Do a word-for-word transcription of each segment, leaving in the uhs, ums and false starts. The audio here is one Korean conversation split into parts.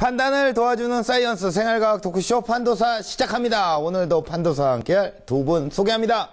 판단을 도와주는 사이언스 생활과학 토크쇼 판도사 시작합니다. 오늘도 판도사와 함께할 두 분 소개합니다.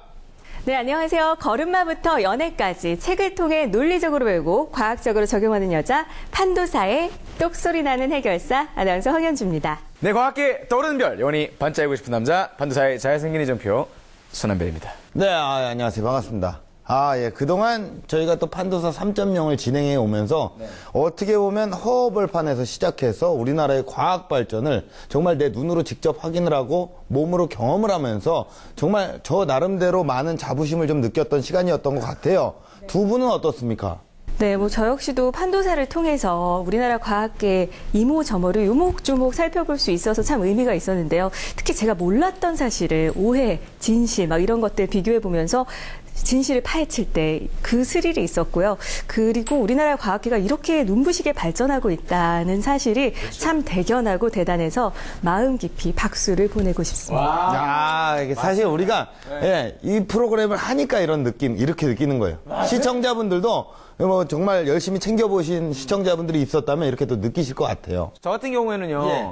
네, 안녕하세요. 걸음마부터 연애까지 책을 통해 논리적으로 배우고 과학적으로 적용하는 여자 판도사의 똑소리 나는 해결사 아나운서 황현주입니다. 네, 과학계 떠오르는 별 영원히 반짝이고 싶은 남자 판도사의 잘생긴 이정표 손한별입니다. 네, 아, 안녕하세요. 반갑습니다. 아, 예. 그동안 저희가 또 판도사 삼 점 영을 진행해 오면서 네. 어떻게 보면 허허벌판에서 시작해서 우리나라의 과학 발전을 정말 내 눈으로 직접 확인을 하고 몸으로 경험을 하면서 정말 저 나름대로 많은 자부심을 좀 느꼈던 시간이었던 것 같아요. 두 분은 어떻습니까? 네, 뭐 저 역시도 판도사를 통해서 우리나라 과학계의 이모저모를 요목조목 살펴볼 수 있어서 참 의미가 있었는데요. 특히 제가 몰랐던 사실을 오해, 진실 막 이런 것들 비교해 보면서 진실을 파헤칠 때 그 스릴이 있었고요. 그리고 우리나라 과학계가 이렇게 눈부시게 발전하고 있다는 사실이 그렇죠. 참 대견하고 대단해서 마음 깊이 박수를 보내고 싶습니다. 아, 이게 사실 맞습니다. 우리가 네. 예, 이 프로그램을 하니까 이런 느낌, 이렇게 느끼는 거예요. 맞아요. 시청자분들도 뭐 정말 열심히 챙겨보신 시청자분들이 있었다면 이렇게 또 느끼실 것 같아요. 저 같은 경우에는요. 예.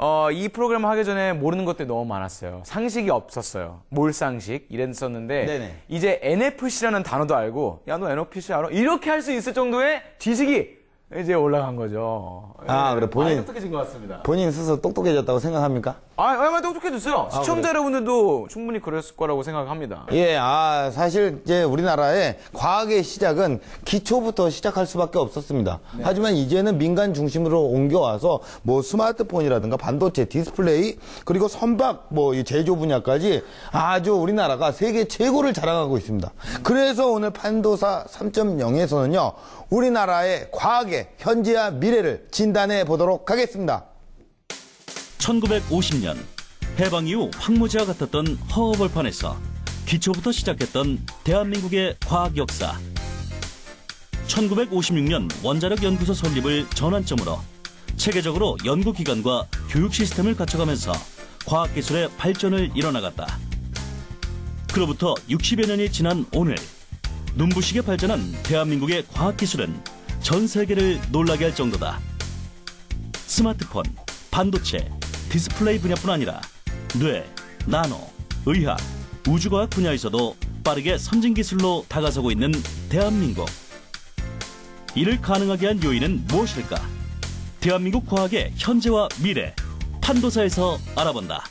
어, 이 프로그램을 하기 전에 모르는 것들이 너무 많았어요. 상식이 없었어요. 몰상식 이랬었는데 네네. 이제 엔에프씨라는 단어도 알고 야, 너 엔에프씨 알아? 이렇게 할 수 있을 정도의 지식이 이제 올라간 거죠. 아, 네. 그래 본인 똑똑해진 것 같습니다. 본인 스스로 똑똑해졌다고 생각합니까? 아, 얼마나 똑똑해졌어요. 아, 시청자 그래. 여러분들도 충분히 그랬을 거라고 생각합니다. 예, 아, 사실 이제 우리나라의 과학의 시작은 기초부터 시작할 수밖에 없었습니다. 네. 하지만 이제는 민간 중심으로 옮겨와서 뭐 스마트폰이라든가 반도체, 디스플레이, 그리고 선박, 뭐 이 제조 분야까지 아주 우리나라가 세계 최고를 자랑하고 있습니다. 음. 그래서 오늘 판도사 삼 점 영에서는요. 우리나라의 과학의 현재와 미래를 진단해 보도록 하겠습니다. 천구백오십 년 해방 이후 황무지와 같았던 허허벌판에서 기초부터 시작했던 대한민국의 과학 역사. 천구백오십육 년 원자력연구소 설립을 전환점으로 체계적으로 연구기관과 교육 시스템을 갖춰가면서 과학기술의 발전을 이뤄나갔다. 그로부터 육십여 년이 지난 오늘 눈부시게 발전한 대한민국의 과학기술은 전 세계를 놀라게 할 정도다. 스마트폰, 반도체, 디스플레이 분야뿐 아니라 뇌, 나노, 의학, 우주과학 분야에서도 빠르게 선진기술로 다가서고 있는 대한민국. 이를 가능하게 한 요인은 무엇일까? 대한민국 과학의 현재와 미래, 판도사에서 알아본다.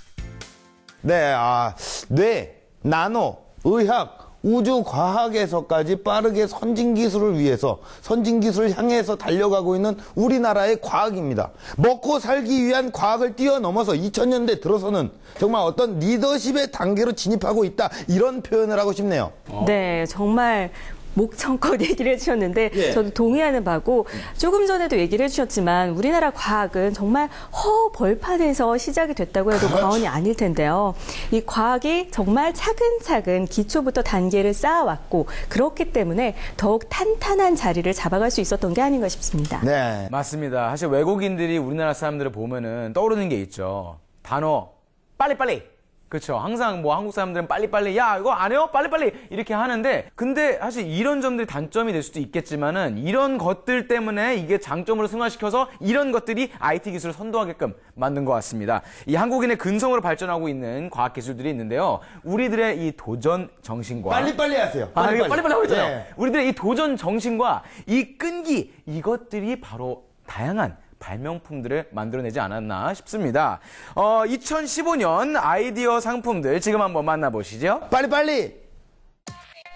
네, 아, 뇌, 나노, 의학, 우주과학에서까지 빠르게 선진기술을 위해서 선진기술을 향해서 달려가고 있는 우리나라의 과학입니다. 먹고 살기 위한 과학을 뛰어넘어서 이천 년대 들어서는 정말 어떤 리더십의 단계로 진입하고 있다. 이런 표현을 하고 싶네요. 네, 정말 목청껏 얘기를 해주셨는데 예. 저도 동의하는 바고 조금 전에도 얘기를 해주셨지만 우리나라 과학은 정말 허벌판에서 시작이 됐다고 해도 그렇지. 과언이 아닐 텐데요. 이 과학이 정말 차근차근 기초부터 단계를 쌓아왔고 그렇기 때문에 더욱 탄탄한 자리를 잡아갈 수 있었던 게 아닌가 싶습니다. 네, 맞습니다. 사실 외국인들이 우리나라 사람들을 보면은 떠오르는 게 있죠. 단어 빨리빨리. 그렇죠. 항상 뭐 한국 사람들은 빨리빨리 야 이거 안 해요? 빨리빨리 이렇게 하는데 근데 사실 이런 점들이 단점이 될 수도 있겠지만은 이런 것들 때문에 이게 장점으로 승화시켜서 이런 것들이 아이티 기술을 선도하게끔 만든 것 같습니다. 이 한국인의 근성으로 발전하고 있는 과학 기술들이 있는데요. 우리들의 이 도전 정신과 빨리빨리 하세요. 빨리빨리, 아, 빨리빨리 하고 있잖아요. 네. 우리들의 이 도전 정신과 이 끈기 이것들이 바로 다양한 발명품들을 만들어내지 않았나 싶습니다. 어, 이천십오 년 아이디어 상품들 지금 한번 만나보시죠. 빨리빨리!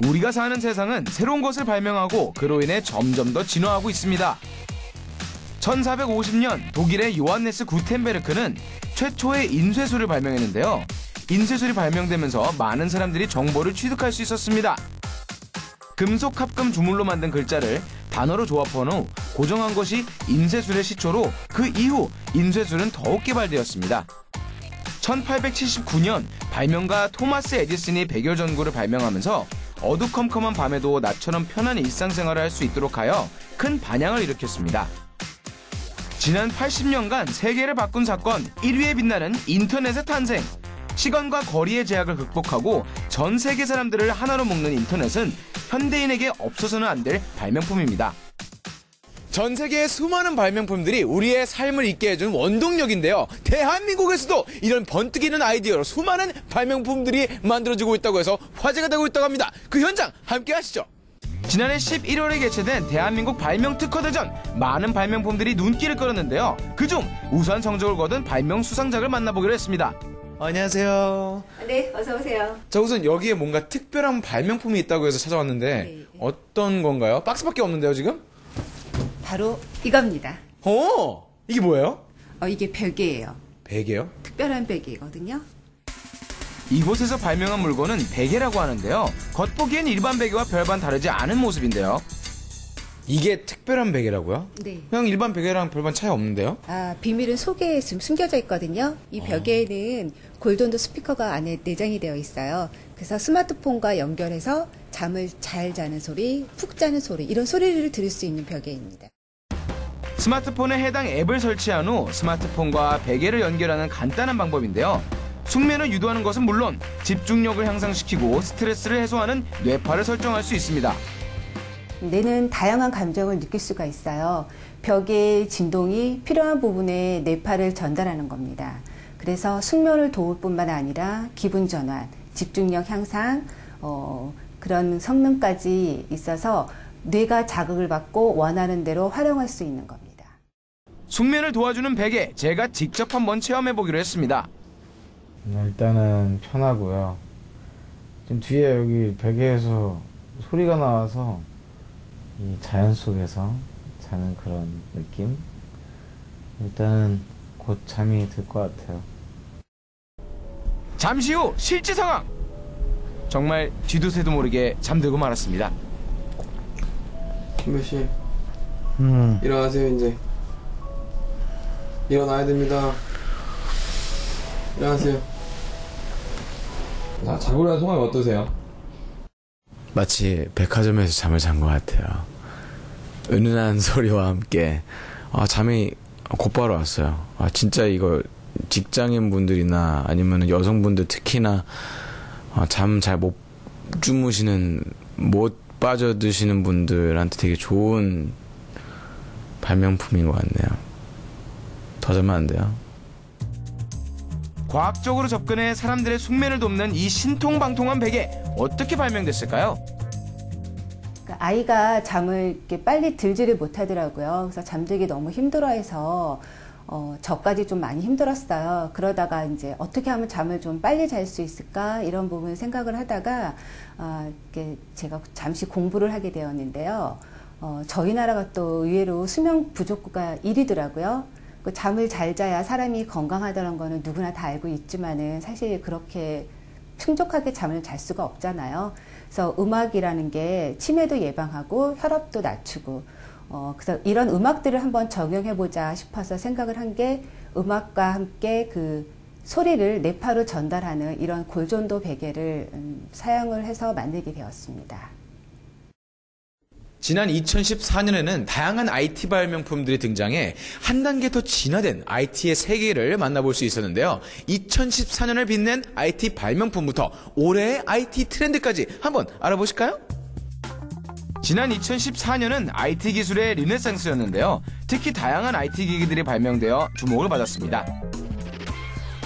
우리가 사는 세상은 새로운 것을 발명하고 그로 인해 점점 더 진화하고 있습니다. 천사백오십 년 독일의 요한네스 구텐베르크는 최초의 인쇄술을 발명했는데요. 인쇄술이 발명되면서 많은 사람들이 정보를 취득할 수 있었습니다. 금속 합금 주물로 만든 글자를 단어로 조합한 후 고정한 것이 인쇄술의 시초로 그 이후 인쇄술은 더욱 개발되었습니다. 천팔백칠십구 년 발명가 토마스 에디슨이 백열전구를 발명하면서 어두컴컴한 밤에도 나처럼 편한 일상생활을 할 수 있도록 하여 큰 반향을 일으켰습니다. 지난 팔십 년간 세계를 바꾼 사건 일 위에 빛나는 인터넷의 탄생. 시간과 거리의 제약을 극복하고 전 세계 사람들을 하나로 묶는 인터넷은 현대인에게 없어서는 안 될 발명품입니다. 전 세계의 수많은 발명품들이 우리의 삶을 있게 해준 원동력인데요. 대한민국에서도 이런 번뜩이는 아이디어로 수많은 발명품들이 만들어지고 있다고 해서 화제가 되고 있다고 합니다. 그 현장 함께 하시죠. 지난해 십일월에 개최된 대한민국 발명 특허대전, 많은 발명품들이 눈길을 끌었는데요. 그중 우수한 성적을 거둔 발명 수상작을 만나보기로 했습니다. 안녕하세요. 네, 어서 오세요. 자, 우선 여기에 뭔가 특별한 발명품이 있다고 해서 찾아왔는데 네. 어떤 건가요? 박스밖에 없는데요, 지금? 바로 이겁니다. 어, 이게 뭐예요? 어, 이게 베개예요. 베개요? 특별한 베개거든요. 이곳에서 발명한 물건은 베개라고 하는데요. 겉보기엔 일반 베개와 별반 다르지 않은 모습인데요. 이게 특별한 베개라고요? 네. 그냥 일반 베개랑 별반 차이 없는데요? 아, 비밀은 속에 지금 숨겨져 있거든요. 이 베개에는 어. 골든도 스피커가 안에 내장이 되어 있어요. 그래서 스마트폰과 연결해서 잠을 잘 자는 소리, 푹 자는 소리, 이런 소리를 들을 수 있는 베개입니다. 스마트폰에 해당 앱을 설치한 후 스마트폰과 베개를 연결하는 간단한 방법인데요. 숙면을 유도하는 것은 물론 집중력을 향상시키고 스트레스를 해소하는 뇌파를 설정할 수 있습니다. 뇌는 다양한 감정을 느낄 수가 있어요. 벽의 진동이 필요한 부분에 뇌파를 전달하는 겁니다. 그래서 숙면을 도울 뿐만 아니라 기분 전환, 집중력 향상, 어, 그런 성능까지 있어서 뇌가 자극을 받고 원하는 대로 활용할 수 있는 겁니다. 숙면을 도와주는 베개, 제가 직접 한번 체험해보기로 했습니다. 일단은 편하고요. 지금 뒤에 여기 베개에서 소리가 나와서 이 자연 속에서 자는 그런 느낌? 일단은 곧 잠이 들 것 같아요. 잠시 후 실제 상황! 정말 뒤도새도 모르게 잠들고 말았습니다. 김배 씨, 음. 일어나세요 이제. 일어나야 됩니다. 일어나세요. 자, 자고 일어난 소감이 어떠세요? 마치 백화점에서 잠을 잔 것 같아요. 은은한 소리와 함께 아, 잠이 곧바로 왔어요. 아, 진짜 이거 직장인분들이나 아니면 여성분들 특히나 아, 잠 잘 못 주무시는, 못 빠져드시는 분들한테 되게 좋은 발명품인 것 같네요. 더 자면 안 돼요? 과학적으로 접근해 사람들의 숙면을 돕는 이 신통방통한 베개, 어떻게 발명됐을까요? 아이가 잠을 이렇게 빨리 들지를 못하더라고요. 그래서 잠들기 너무 힘들어해서 어, 저까지 좀 많이 힘들었어요. 그러다가 이제 어떻게 하면 잠을 좀 빨리 잘 수 있을까 이런 부분 생각을 하다가 어, 이렇게 제가 잠시 공부를 하게 되었는데요. 어, 저희 나라가 또 의외로 수면 부족국가 일 위더라고요. 그 잠을 잘 자야 사람이 건강하다는 거는 누구나 다 알고 있지만은 사실 그렇게 충족하게 잠을 잘 수가 없잖아요. 그래서 음악이라는 게 치매도 예방하고 혈압도 낮추고 어 그래서 이런 음악들을 한번 적용해 보자 싶어서 생각을 한 게 음악과 함께 그 소리를 뇌파로 전달하는 이런 골전도 베개를 음, 사용을 해서 만들게 되었습니다. 지난 이천십사년에는 다양한 아이티 발명품들이 등장해 한 단계 더 진화된 아이티의 세계를 만나볼 수 있었는데요. 이천십사년을 빛낸 아이티 발명품부터 올해의 아이티 트렌드까지 한번 알아보실까요? 지난 이천십사년은 아이티 기술의 르네상스였는데요. 특히 다양한 아이티 기기들이 발명되어 주목을 받았습니다.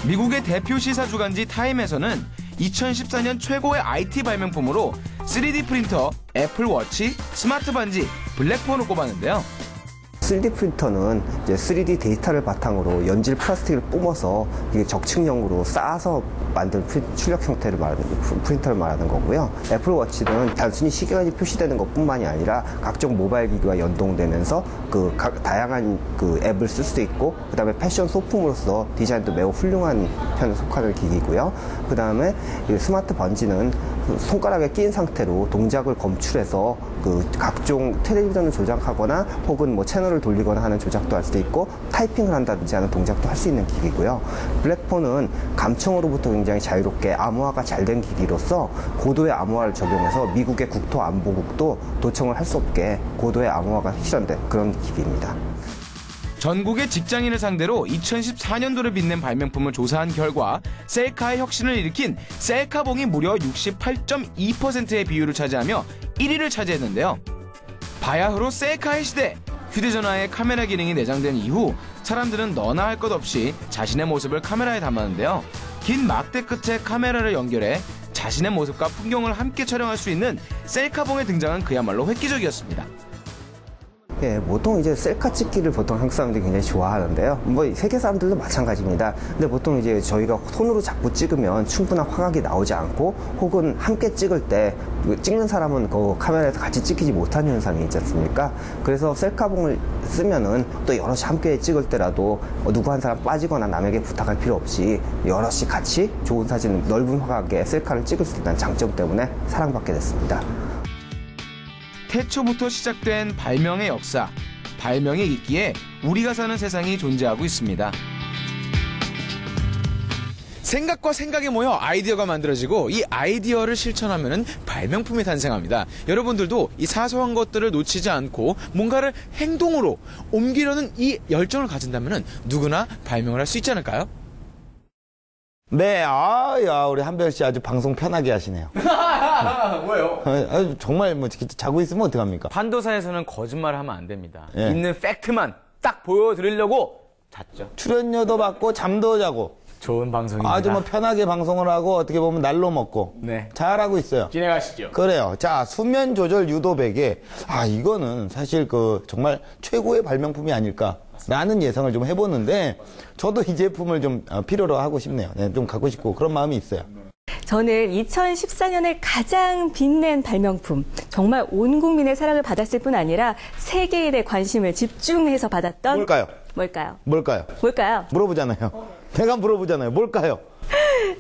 미국의 대표 시사 주간지 타임에서는 이천십사년 최고의 아이티 발명품으로 쓰리디 프린터, 애플워치, 스마트 반지, 블랙폰을 꼽았는데요. 쓰리디 프린터는 이제 쓰리디 데이터를 바탕으로 연질 플라스틱을 뿜어서 이게 적층형으로 쌓아서 만든 출력 형태를 말하는 프린터를 말하는 거고요. 애플워치는 단순히 시계가 표시되는 것뿐만이 아니라 각종 모바일 기기와 연동되면서 그 각 다양한 그 앱을 쓸 수도 있고, 그다음에 패션 소품으로서 디자인도 매우 훌륭한 편에 속하는 기기고요. 그다음에 스마트 번지는 손가락에 낀 상태로 동작을 검출해서 그 각종 텔레비전을 조작하거나 혹은 뭐 채널을 돌리거나 하는 조작도 할 수도 있고, 타이핑을 한다든지 하는 동작도 할 수 있는 기기고요. 블랙폰은 감청으로부터 굉장히 자유롭게 암호화가 잘 된 기기로서 고도의 암호화를 적용해서 미국의 국토안보국도 도청을 할 수 없게 고도의 암호화가 실현된 그런 기기입니다. 전국의 직장인을 상대로 이천십사년도를 빛낸 발명품을 조사한 결과 셀카의 혁신을 일으킨 셀카봉이 무려 육십팔 점 이 퍼센트의 비율을 차지하며 일 위를 차지했는데요. 바야흐로 셀카의 시대! 휴대전화에 카메라 기능이 내장된 이후 사람들은 너나 할 것 없이 자신의 모습을 카메라에 담았는데요. 긴 막대 끝에 카메라를 연결해 자신의 모습과 풍경을 함께 촬영할 수 있는 셀카봉의 등장은 그야말로 획기적이었습니다. 예, 보통 이제 셀카 찍기를 보통 한국 사람들이 굉장히 좋아하는데요. 뭐 세계 사람들도 마찬가지입니다. 근데 보통 이제 저희가 손으로 자꾸 찍으면 충분한 화각이 나오지 않고, 혹은 함께 찍을 때 찍는 사람은 그 카메라에서 같이 찍히지 못하는 현상이 있지 않습니까? 그래서 셀카봉을 쓰면은 또 여럿이 함께 찍을 때라도 누구 한 사람 빠지거나 남에게 부탁할 필요 없이 여럿이 같이 좋은 사진, 넓은 화각에 셀카를 찍을 수 있다는 장점 때문에 사랑받게 됐습니다. 태초부터 시작된 발명의 역사, 발명이 있기에 우리가 사는 세상이 존재하고 있습니다. 생각과 생각이 모여 아이디어가 만들어지고 이 아이디어를 실천하면 발명품이 탄생합니다. 여러분들도 이 사소한 것들을 놓치지 않고 뭔가를 행동으로 옮기려는 이 열정을 가진다면 누구나 발명을 할 수 있지 않을까요? 네, 아, 야, 우리 한별 씨 아주 방송 편하게 하시네요. 왜요? 아, 정말 뭐 자고 있으면 어떡합니까? 판도사에서는 거짓말을 하면 안 됩니다. 예. 있는 팩트만 딱 보여드리려고 잤죠. 출연료도 받고 잠도 자고. 좋은 방송입니다. 아주 뭐 편하게 방송을 하고 어떻게 보면 날로 먹고. 네. 잘하고 있어요. 진행하시죠. 그래요. 자, 수면 조절 유도 베개. 아, 이거는 사실 그 정말 최고의 발명품이 아닐까. 라는 예상을 좀 해보는데 저도 이 제품을 좀 필요로 하고 싶네요. 네, 좀 갖고 싶고 그런 마음이 있어요. 저는 이천십사 년에 가장 빛낸 발명품, 정말 온 국민의 사랑을 받았을 뿐 아니라 세계인의 관심을 집중해서 받았던 뭘까요? 뭘까요? 뭘까요? 뭘까요? 물어보잖아요. 내가 물어보잖아요. 뭘까요?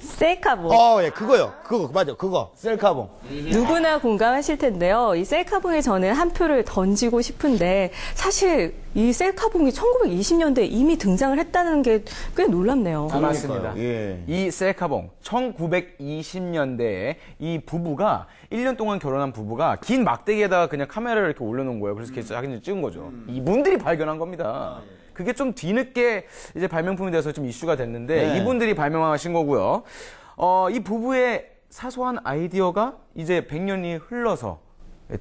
셀카봉. 어, 예, 그거요. 그거, 맞아. 그거. 셀카봉. 누구나 공감하실 텐데요. 이 셀카봉에 저는 한 표를 던지고 싶은데, 사실 이 셀카봉이 천구백이십 년대에 이미 등장을 했다는 게 꽤 놀랍네요. 아, 맞습니다. 예. 이 셀카봉, 천구백이십 년대에 이 부부가, 일 년 동안 결혼한 부부가 긴 막대기에다가 그냥 카메라를 이렇게 올려놓은 거예요. 그래서 이렇게 사진을 찍은 거죠. 이분들이 발견한 겁니다. 그게 좀 뒤늦게 이제 발명품이 돼서 좀 이슈가 됐는데, 네. 이분들이 발명하신 거고요. 어, 이 부부의 사소한 아이디어가 이제 백 년이 흘러서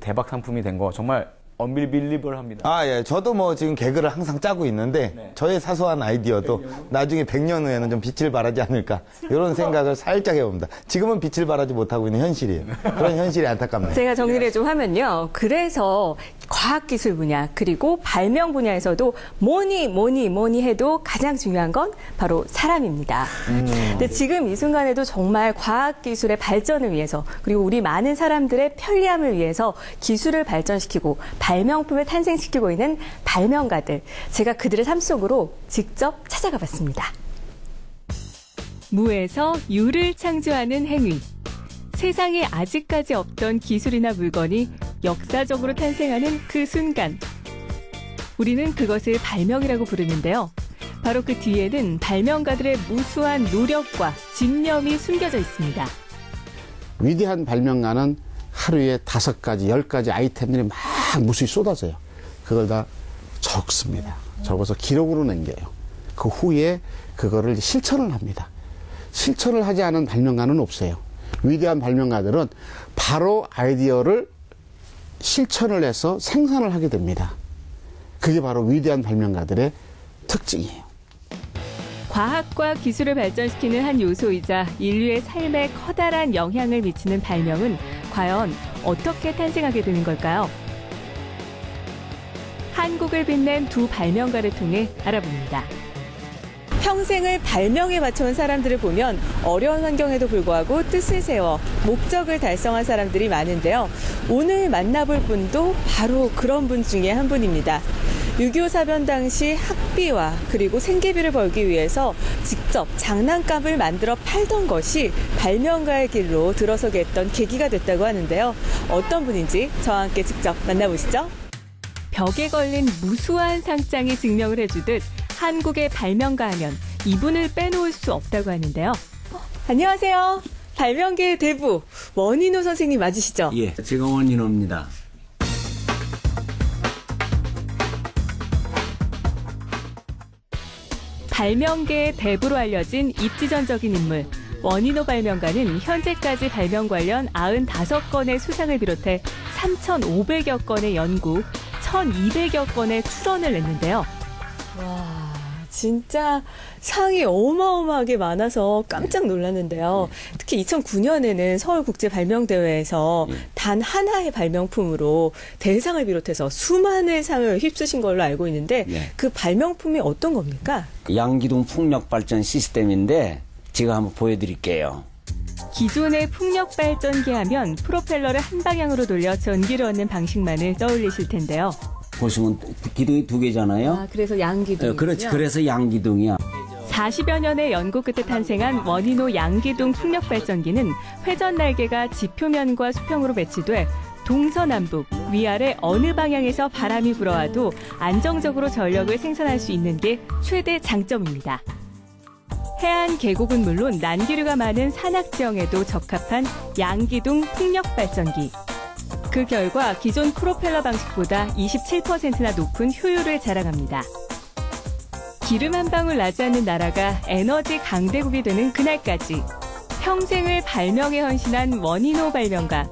대박 상품이 된 거 정말 언빌빌리블합니다. 아, 예. 저도 뭐 지금 개그를 항상 짜고 있는데, 네. 저의 사소한 아이디어도 백 년 나중에 백 년 후에는 좀 빛을 발하지 않을까. 이런 생각을 살짝 해봅니다. 지금은 빛을 발하지 못하고 있는 현실이에요. 그런 현실이 안타깝네요. 제가 정리를 좀 하면요. 그래서 과학기술 분야, 그리고 발명 분야에서도 뭐니 뭐니 뭐니 해도 가장 중요한 건 바로 사람입니다. 음. 근데 지금 이 순간에도 정말 과학기술의 발전을 위해서, 그리고 우리 많은 사람들의 편리함을 위해서 기술을 발전시키고 발명품을 탄생시키고 있는 발명가들, 제가 그들의 삶 속으로 직접 찾아가 봤습니다. 무에서 유를 창조하는 행위. 세상에 아직까지 없던 기술이나 물건이 역사적으로 탄생하는 그 순간. 우리는 그것을 발명이라고 부르는데요. 바로 그 뒤에는 발명가들의 무수한 노력과 집념이 숨겨져 있습니다. 위대한 발명가는 하루에 다섯 가지, 열 가지 아이템들이 막 무수히 쏟아져요. 그걸 다 적습니다. 적어서 기록으로 남겨요. 그 후에 그거를 실천을 합니다. 실천을 하지 않은 발명가는 없어요. 위대한 발명가들은 바로 아이디어를 실천을 해서 생산을 하게 됩니다. 그게 바로 위대한 발명가들의 특징이에요. 과학과 기술을 발전시키는 한 요소이자 인류의 삶에 커다란 영향을 미치는 발명은 과연 어떻게 탄생하게 되는 걸까요? 한국을 빛낸 두 발명가를 통해 알아봅니다. 평생을 발명에 맞춰온 사람들을 보면 어려운 환경에도 불구하고 뜻을 세워 목적을 달성한 사람들이 많은데요. 오늘 만나볼 분도 바로 그런 분 중에 한 분입니다. 육이오 사변 당시 학비와 그리고 생계비를 벌기 위해서 직접 장난감을 만들어 팔던 것이 발명가의 길로 들어서게 했던 계기가 됐다고 하는데요. 어떤 분인지 저와 함께 직접 만나보시죠. 벽에 걸린 무수한 상장이 증명을 해주듯 한국의 발명가 하면 이분을 빼놓을 수 없다고 하는데요. 안녕하세요. 발명계의 대부 원인호 선생님 맞으시죠? 예, 제가 원인호입니다. 발명계의 대부로 알려진 입지전적인 인물 원인호 발명가는 현재까지 발명 관련 구십오 건의 수상을 비롯해 삼천오백여 건의 연구, 천이백여 건의 출원을 냈는데요. 와, 진짜 상이 어마어마하게 많아서 깜짝 놀랐는데요. 예. 특히 이천구 년에는 서울국제발명대회에서 예. 단 하나의 발명품으로 대상을 비롯해서 수많은 상을 휩쓰신 걸로 알고 있는데 예. 그 발명품이 어떤 겁니까? 양기둥 풍력발전 시스템인데 제가 한번 보여드릴게요. 기존의 풍력발전기 하면 프로펠러를 한 방향으로 돌려 전기를 얻는 방식만을 떠올리실 텐데요. 보시면 기둥이 두 개잖아요. 아, 그래서 양기둥. 네, 그렇지. 그래서 양기둥이야. 사십여 년의 연구 끝에 탄생한 원인호 양기둥 풍력발전기는 회전 날개가 지표면과 수평으로 배치돼 동서남북, 위아래 어느 방향에서 바람이 불어와도 안정적으로 전력을 생산할 수 있는 게 최대 장점입니다. 해안 계곡은 물론 난기류가 많은 산악지형에도 적합한 양기둥 풍력발전기. 그 결과 기존 프로펠러 방식보다 이십칠 퍼센트나 높은 효율을 자랑합니다. 기름 한 방울 나지 않는 나라가 에너지 강대국이 되는 그날까지 평생을 발명에 헌신한 원인호 발명가.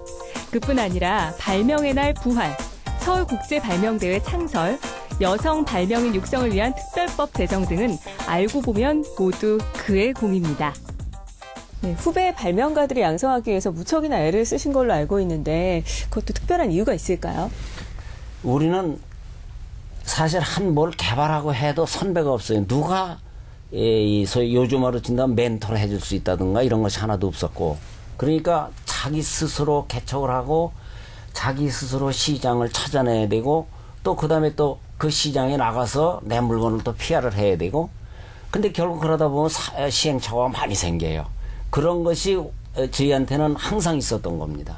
그뿐 아니라 발명의 날 부활, 서울국제발명대회 창설, 여성 발명인 육성을 위한 특별법 제정 등은 알고 보면 모두 그의 공입니다. 네, 후배 발명가들이 양성하기 위해서 무척이나 애를 쓰신 걸로 알고 있는데 그것도 특별한 이유가 있을까요? 우리는 사실 한 뭘 개발하고 해도 선배가 없어요. 누가 이 소위 요즘 말로 친다면 멘토를 해줄 수 있다든가 이런 것이 하나도 없었고, 그러니까 자기 스스로 개척을 하고 자기 스스로 시장을 찾아내야 되고 또 그다음에 또 그 시장에 나가서 내 물건을 또 피아르을 해야 되고, 근데 결국 그러다 보면 사, 시행착오가 많이 생겨요. 그런 것이 저희한테는 항상 있었던 겁니다.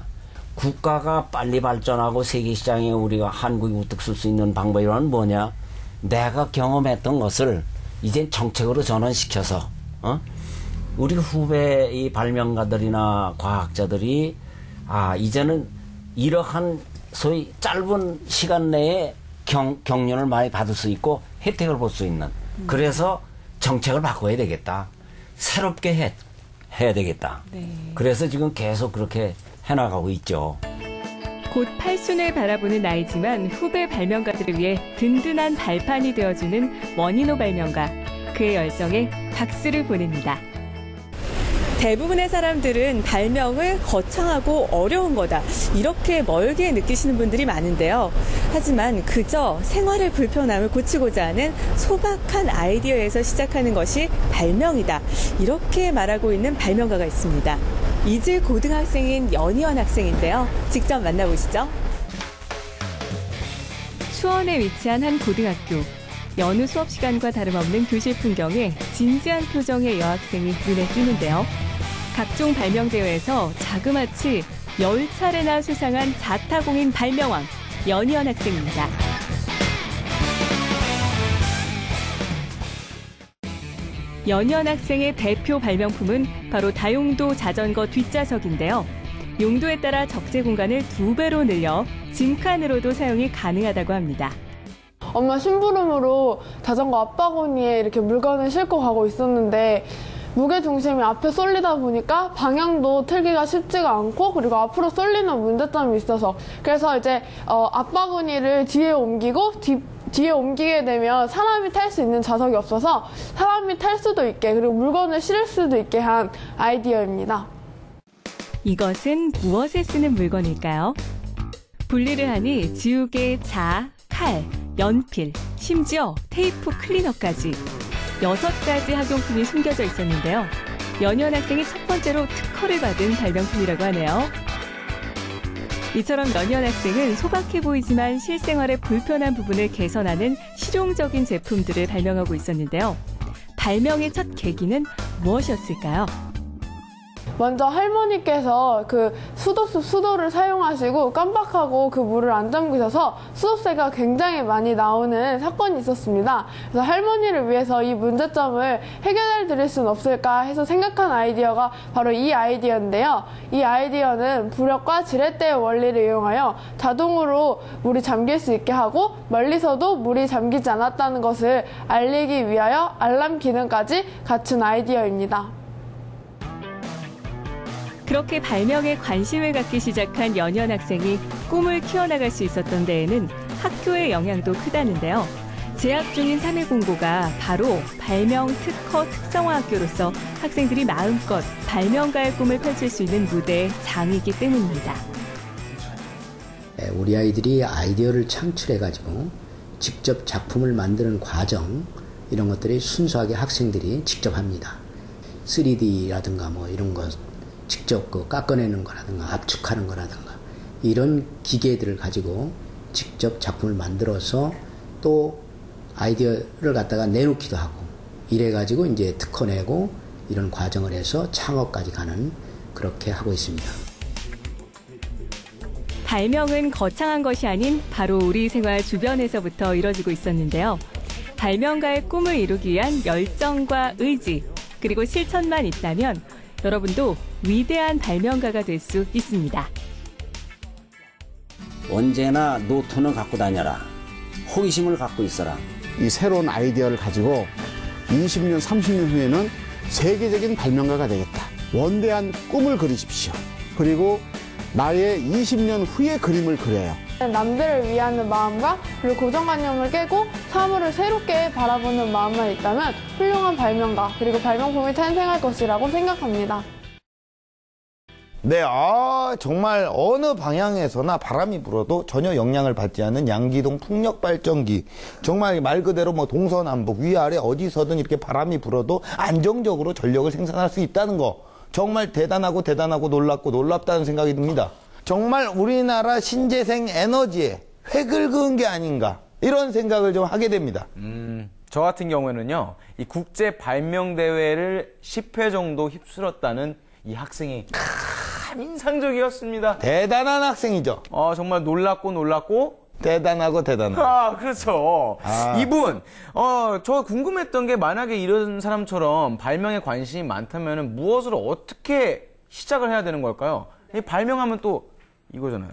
국가가 빨리 발전하고 세계 시장에 우리가 한국이 우뚝 설 수 있는 방법이란 뭐냐? 내가 경험했던 것을 이제 정책으로 전환시켜서 어? 우리 후배 이 발명가들이나 과학자들이 아 이제는 이러한 소위 짧은 시간 내에 경, 경륜을 많이 받을 수 있고 혜택을 볼 수 있는, 그래서 정책을 바꿔야 되겠다, 새롭게 해, 해야 되겠다. 네. 그래서 지금 계속 그렇게 해나가고 있죠. 곧 팔순을 바라보는 나이지만 후배 발명가들을 위해 든든한 발판이 되어주는 원인호 발명가, 그의 열정에 박수를 보냅니다. 대부분의 사람들은 발명을 거창하고 어려운 거다, 이렇게 멀게 느끼시는 분들이 많은데요. 하지만 그저 생활의 불편함을 고치고자 하는 소박한 아이디어에서 시작하는 것이 발명이다, 이렇게 말하고 있는 발명가가 있습니다. 이제 고등학생인 연희원 학생인데요. 직접 만나보시죠. 수원에 위치한 한 고등학교. 여느 수업 시간과 다름없는 교실 풍경에 진지한 표정의 여학생이 눈에 띄는데요. 각종 발명대회에서 자그마치 열 차례나 수상한 자타공인 발명왕, 연희원 학생입니다. 연희원 학생의 대표 발명품은 바로 다용도 자전거 뒷좌석인데요. 용도에 따라 적재 공간을 두 배로 늘려 짐칸으로도 사용이 가능하다고 합니다. 엄마 심부름으로 자전거 앞바구니에 이렇게 물건을 싣고 가고 있었는데 무게중심이 앞에 쏠리다 보니까 방향도 틀기가 쉽지가 않고, 그리고 앞으로 쏠리는 문제점이 있어서, 그래서 이제 어, 앞바구니를 뒤에 옮기고 뒤, 뒤에 옮기게 되면 사람이 탈 수 있는 좌석이 없어서 사람이 탈 수도 있게, 그리고 물건을 실을 수도 있게 한 아이디어입니다. 이것은 무엇에 쓰는 물건일까요? 분리를 하니 지우개, 자, 칼, 연필, 심지어 테이프 클리너까지 여섯 가지 학용품이 숨겨져 있었는데요. 연희원 학생이 첫 번째로 특허를 받은 발명품이라고 하네요. 이처럼 연희원 학생은 소박해 보이지만 실생활의 불편한 부분을 개선하는 실용적인 제품들을 발명하고 있었는데요. 발명의 첫 계기는 무엇이었을까요? 먼저 할머니께서 그 수도수 수도를 사용하시고 깜빡하고 그 물을 안 잠그셔서 수도세가 굉장히 많이 나오는 사건이 있었습니다. 그래서 할머니를 위해서 이 문제점을 해결해 드릴 수는 없을까 해서 생각한 아이디어가 바로 이 아이디어인데요. 이 아이디어는 부력과 지렛대의 원리를 이용하여 자동으로 물이 잠길 수 있게 하고 멀리서도 물이 잠기지 않았다는 것을 알리기 위하여 알람 기능까지 갖춘 아이디어입니다. 그렇게 발명에 관심을 갖기 시작한 연희원 학생이 꿈을 키워나갈 수 있었던 데에는 학교의 영향도 크다는데요. 재학 중인 삼일공고가 바로 발명 특허 특성화 학교로서 학생들이 마음껏 발명가의 꿈을 펼칠 수 있는 무대의 장이기 때문입니다. 우리 아이들이 아이디어를 창출해가지고 직접 작품을 만드는 과정, 이런 것들이 순수하게 학생들이 직접 합니다. 쓰리디라든가 뭐 이런 것 직접 그 깎아내는 거라든가 압축하는 거라든가 이런 기계들을 가지고 직접 작품을 만들어서 또 아이디어를 갖다가 내놓기도 하고 이래가지고 이제 특허 내고 이런 과정을 해서 창업까지 가는 그렇게 하고 있습니다. 발명은 거창한 것이 아닌 바로 우리 생활 주변에서부터 이뤄지고 있었는데요. 발명가의 꿈을 이루기 위한 열정과 의지 그리고 실천만 있다면 여러분도 위대한 발명가가 될 수 있습니다. 언제나 노트는 갖고 다녀라. 호기심을 갖고 있어라. 이 새로운 아이디어를 가지고 이십 년, 삼십 년 후에는 세계적인 발명가가 되겠다. 원대한 꿈을 그리십시오. 그리고 나의 이십 년 후의 그림을 그려요. 남들을 위하는 마음과 그리고 고정관념을 깨고 사물을 새롭게 바라보는 마음만 있다면 훌륭한 발명가 그리고 발명품이 탄생할 것이라고 생각합니다. 네, 아, 정말 어느 방향에서나 바람이 불어도 전혀 영향을 받지 않는 양기동 풍력발전기. 정말 말 그대로 뭐 동서남북 위아래 어디서든 이렇게 바람이 불어도 안정적으로 전력을 생산할 수 있다는 거. 정말 대단하고 대단하고 놀랍고 놀랍다는 생각이 듭니다. 정말 우리나라 신재생 에너지에 획을 그은 게 아닌가 이런 생각을 좀 하게 됩니다. 음, 저 같은 경우에는요. 이 국제 발명 대회를 십 회 정도 휩쓸었다는 이 학생이 참 인상적이었습니다. 대단한 학생이죠. 어, 정말 놀랍고 놀랍고 대단하고 대단하고. 아, 그렇죠. 아. 이분, 어, 저 궁금했던 게 만약에 이런 사람처럼 발명에 관심이 많다면 무엇으로 어떻게 시작을 해야 되는 걸까요? 발명하면 또 이거잖아요.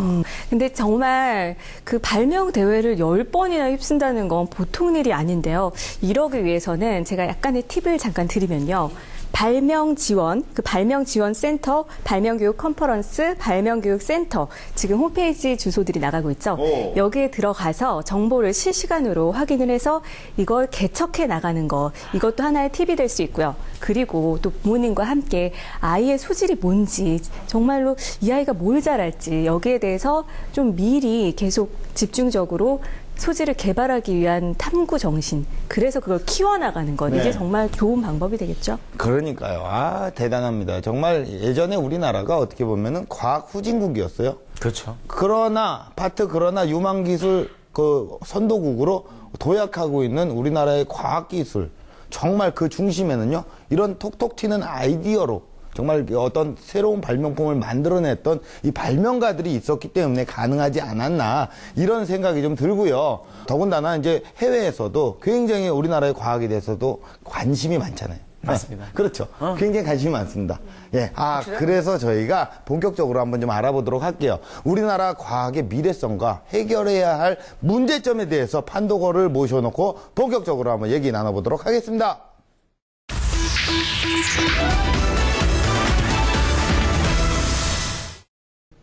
음, 근데 정말 그 발명 대회를 열 번이나 휩쓴다는 건 보통 일이 아닌데요. 이러기 위해서는 제가 약간의 팁을 잠깐 드리면요. 발명 지원, 그 발명 지원 센터, 발명 교육 컨퍼런스, 발명 교육 센터, 지금 홈페이지 주소들이 나가고 있죠. 오. 여기에 들어가서 정보를 실시간으로 확인을 해서 이걸 개척해 나가는 거, 이것도 하나의 팁이 될 수 있고요. 그리고 또 부모님과 함께 아이의 소질이 뭔지, 정말로 이 아이가 뭘 잘할지, 여기에 대해서 좀 미리 계속 집중적으로 소재를 개발하기 위한 탐구 정신, 그래서 그걸 키워나가는 것, 네. 이게 정말 좋은 방법이 되겠죠. 그러니까요. 아, 대단합니다. 정말 예전에 우리나라가 어떻게 보면은 과학 후진국이었어요. 그렇죠. 그러나, 파트 그러나 유망기술 그 선도국으로 도약하고 있는 우리나라의 과학기술, 정말 그 중심에는요, 이런 톡톡 튀는 아이디어로 정말 어떤 새로운 발명품을 만들어냈던 이 발명가들이 있었기 때문에 가능하지 않았나 이런 생각이 좀 들고요. 더군다나 이제 해외에서도 굉장히 우리나라의 과학에 대해서도 관심이 많잖아요. 맞습니다. 네, 그렇죠. 어. 굉장히 관심이 많습니다. 예, 아 확실해? 그래서 저희가 본격적으로 한번 좀 알아보도록 할게요. 우리나라 과학의 미래성과 해결해야 할 문제점에 대해서 판도거를 모셔놓고 본격적으로 한번 얘기 나눠보도록 하겠습니다.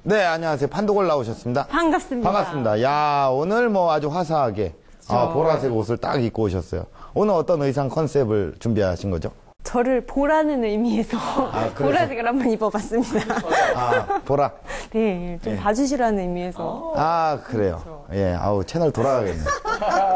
네, 안녕하세요. 판도골 나오셨습니다. 반갑습니다. 반갑습니다. 야, 오늘 뭐 아주 화사하게 저... 아, 보라색 옷을 딱 입고 오셨어요. 오늘 어떤 의상 컨셉을 준비하신 거죠? 저를 보라는 의미에서 아, 보라색을 한번 입어봤습니다. 아, 보라? 네, 좀 예. 봐주시라는 의미에서. 아, 그래요. 그렇죠. 예, 아우, 채널 돌아가겠네.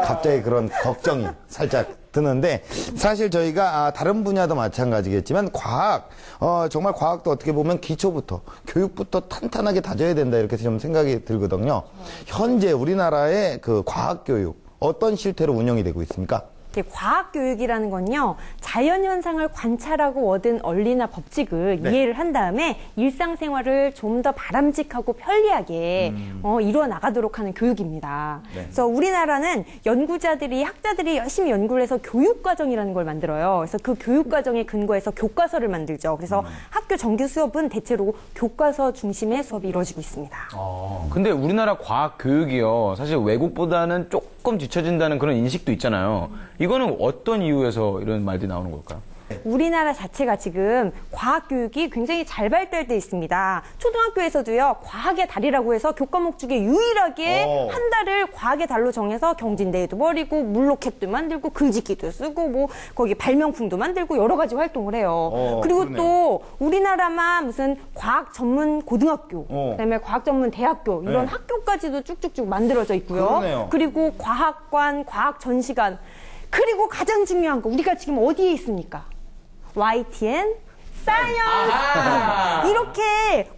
갑자기 그런 걱정이 살짝 드는데 사실 저희가 아, 다른 분야도 마찬가지겠지만 과학, 어, 정말 과학도 어떻게 보면 기초부터 교육부터 탄탄하게 다져야 된다 이렇게 좀 생각이 들거든요. 현재 우리나라의 그 과학교육 어떤 실태로 운영이 되고 있습니까? 과학교육이라는 건요, 자연현상을 관찰하고 얻은 원리나 법칙을 네. 이해를 한 다음에 일상생활을 좀 더 바람직하고 편리하게 음. 어, 이루어 나가도록 하는 교육입니다. 네. 그래서 우리나라는 연구자들이, 학자들이 열심히 연구를 해서 교육과정이라는 걸 만들어요. 그래서 그 교육과정에 근거해서 교과서를 만들죠. 그래서 음. 학교 정규 수업은 대체로 교과서 중심의 수업이 이루어지고 있습니다. 어, 근데 우리나라 과학교육이요, 사실 외국보다는 조금 뒤처진다는 그런 인식도 있잖아요. 이거는 어떤 이유에서 이런 말들이 나오는 걸까요? 우리나라 자체가 지금 과학 교육이 굉장히 잘 발달돼 있습니다. 초등학교에서도요, 과학의 달이라고 해서 교과목 중에 유일하게 오. 한 달을 과학의 달로 정해서 경진대회도 벌이고 물로켓도 만들고 글짓기도 쓰고 뭐 거기 발명품도 만들고 여러 가지 활동을 해요. 오, 그리고 그러네요. 또 우리나라만 무슨 과학 전문 고등학교, 오. 그다음에 과학 전문 대학교 이런 네. 학교까지도 쭉쭉쭉 만들어져 있고요. 그러네요. 그리고 과학관, 과학 전시관. 그리고 가장 중요한 거, 우리가 지금 어디에 있습니까? 와이티엔 사이언스! 아 이렇게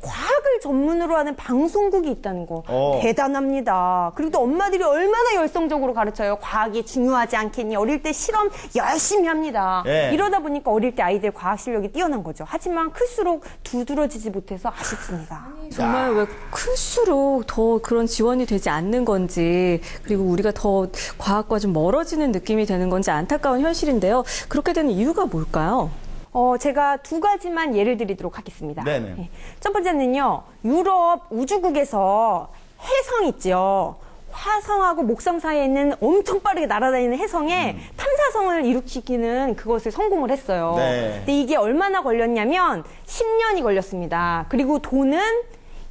과학을 전문으로 하는 방송국이 있다는 거 어. 대단합니다. 그리고 또 엄마들이 얼마나 열성적으로 가르쳐요. 과학이 중요하지 않겠니? 어릴 때 실험 열심히 합니다. 예. 이러다 보니까 어릴 때 아이들 과학 실력이 뛰어난 거죠. 하지만 클수록 두드러지지 못해서 아쉽습니다. 아니, 정말 왜 클수록 더 그런 지원이 되지 않는 건지, 그리고 우리가 더 과학과 좀 멀어지는 느낌이 되는 건지 안타까운 현실인데요. 그렇게 되는 이유가 뭘까요? 어, 제가 두 가지만 예를 드리도록 하겠습니다. 네네. 첫 번째는요, 유럽 우주국에서 혜성 있죠. 화성하고 목성 사이에 있는 엄청 빠르게 날아다니는 혜성에 음. 탐사선을 이륙시키는 그것을 성공을 했어요. 네. 근데 이게 얼마나 걸렸냐면 십 년이 걸렸습니다. 그리고 돈은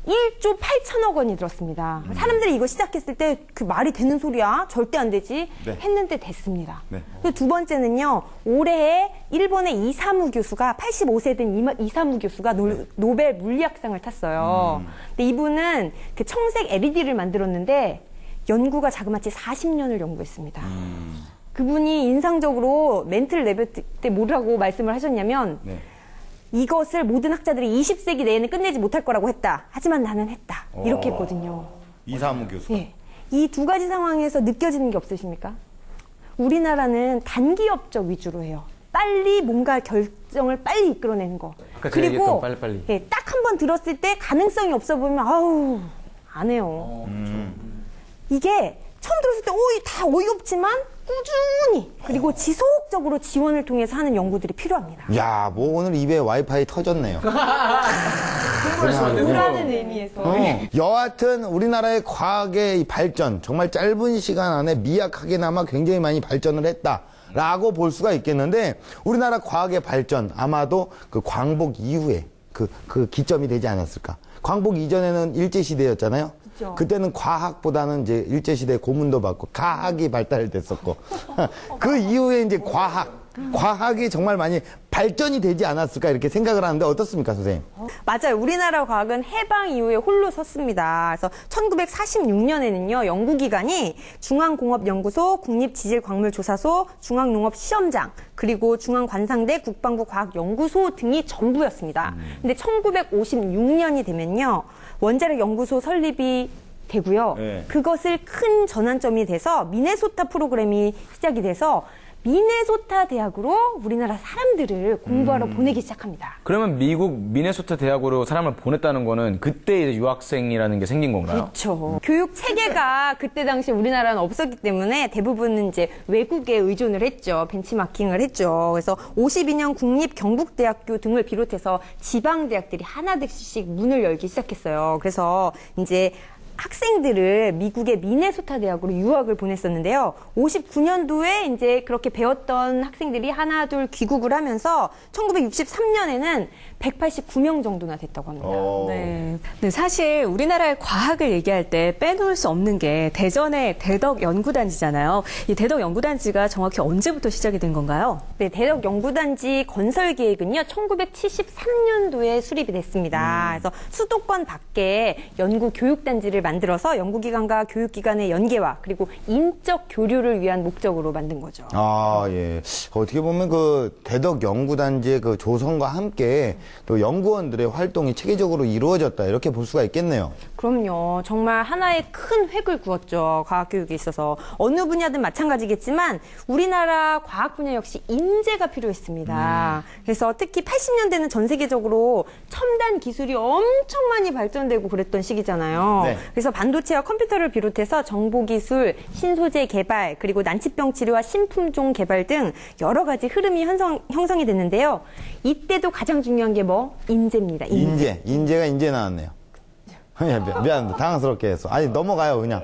일조 팔천억 원이 들었습니다. 음. 사람들이 이거 시작했을 때 그 말이 되는 소리야? 절대 안 되지? 네. 했는데 됐습니다. 네. 두 번째는요, 올해에 일본의 이사무 교수가, 팔십오 세 된 이사무 교수가 노, 네. 노벨 물리학상을 탔어요. 음. 근데 이분은 그 청색 엘이디를 만들었는데 연구가 자그마치 사십 년을 연구했습니다. 음. 그분이 인상적으로 멘트를 내뱉을 때 뭐라고 말씀을 하셨냐면 네. 이것을 모든 학자들이 이십 세기 내에는 끝내지 못할 거라고 했다. 하지만 나는 했다. 이렇게 했거든요. 이사무 교수가. 네. 이 두 가지 상황에서 느껴지는 게 없으십니까? 우리나라는 단기업적 위주로 해요. 빨리 뭔가 결정을 빨리 이끌어내는 거. 아까 제가 얘기했던 빨리 빨리. 네, 딱 한 번 들었을 때 가능성이 없어 보이면 아우 안 해요. 어, 음. 이게 처음 들었을 때 오이 다 어이없지만 꾸준히 그리고 지속적으로 지원을 통해서 하는 연구들이 필요합니다. 야, 뭐 오늘 입에 와이파이 터졌네요. 뭐라는 의미에서. 어. 여하튼 우리나라의 과학의 발전, 정말 짧은 시간 안에 미약하게나마 굉장히 많이 발전을 했다라고 볼 수가 있겠는데, 우리나라 과학의 발전 아마도 그 광복 이후에 그, 그 기점이 되지 않았을까. 광복 이전에는 일제시대였잖아요. 그렇죠. 그때는 과학보다는 이제 일제시대 고문도 받고 가학이 발달됐었고 그 이후에 이제 과학, 과학이 정말 많이 발전이 되지 않았을까 이렇게 생각을 하는데 어떻습니까, 선생님? 맞아요. 우리나라 과학은 해방 이후에 홀로 섰습니다. 그래서 천구백사십육 년에는요, 연구기관이 중앙공업연구소, 국립지질광물조사소, 중앙농업시험장, 그리고 중앙관상대, 국방부 과학연구소 등이 전부였습니다. 근데 천구백오십육 년이 되면요, 원자력연구소 설립이 되고요. 네. 그것을 큰 전환점이 돼서 미네소타 프로그램이 시작이 돼서 미네소타 대학으로 우리나라 사람들을 공부하러 음. 보내기 시작합니다. 그러면 미국 미네소타 대학으로 사람을 보냈다는 거는 그때 이제 유학생이라는 게 생긴 건가요? 그렇죠. 음. 교육 체계가 그때 당시 우리나라는 없었기 때문에 대부분은 이제 외국에 의존을 했죠. 벤치마킹을 했죠. 그래서 오십이 년 국립 경북대학교 등을 비롯해서 지방 대학들이 하나둘씩 문을 열기 시작했어요. 그래서 이제 학생들을 미국의 미네소타 대학으로 유학을 보냈었는데요. 오십구 년도에 이제 그렇게 배웠던 학생들이 하나 둘 귀국을 하면서 천구백육십삼 년에는 백팔십구 명 정도나 됐다고 합니다. 네. 네, 사실 우리나라의 과학을 얘기할 때 빼놓을 수 없는 게 대전의 대덕 연구단지잖아요. 이 대덕 연구단지가 정확히 언제부터 시작이 된 건가요? 네, 대덕 연구단지 건설 계획은요, 천구백칠십삼 년도에 수립이 됐습니다. 음. 그래서 수도권 밖에 연구 교육단지를 만들어서 연구기관과 교육기관의 연계와 그리고 인적 교류를 위한 목적으로 만든 거죠. 아, 예. 어떻게 보면 그 대덕 연구단지의 그 조성과 함께 또 연구원들의 활동이 체계적으로 이루어졌다, 이렇게 볼 수가 있겠네요. 그럼요. 정말 하나의 큰 획을 그었죠. 과학교육에 있어서. 어느 분야든 마찬가지겠지만 우리나라 과학 분야 역시 인재가 필요했습니다. 음. 그래서 특히 팔십 년대는 전 세계적으로 첨단 기술이 엄청 많이 발전되고 그랬던 시기잖아요. 네. 그래서 반도체와 컴퓨터를 비롯해서 정보기술, 신소재 개발, 그리고 난치병 치료와 신품종 개발 등 여러 가지 흐름이 형성, 형성이 됐는데요. 이때도 가장 중요한 게 뭐? 인재입니다. 인재. 인재. 인재가 인재 나왔네요. 미안합니다. 당황스럽게 해서. 아니, 넘어가요, 그냥.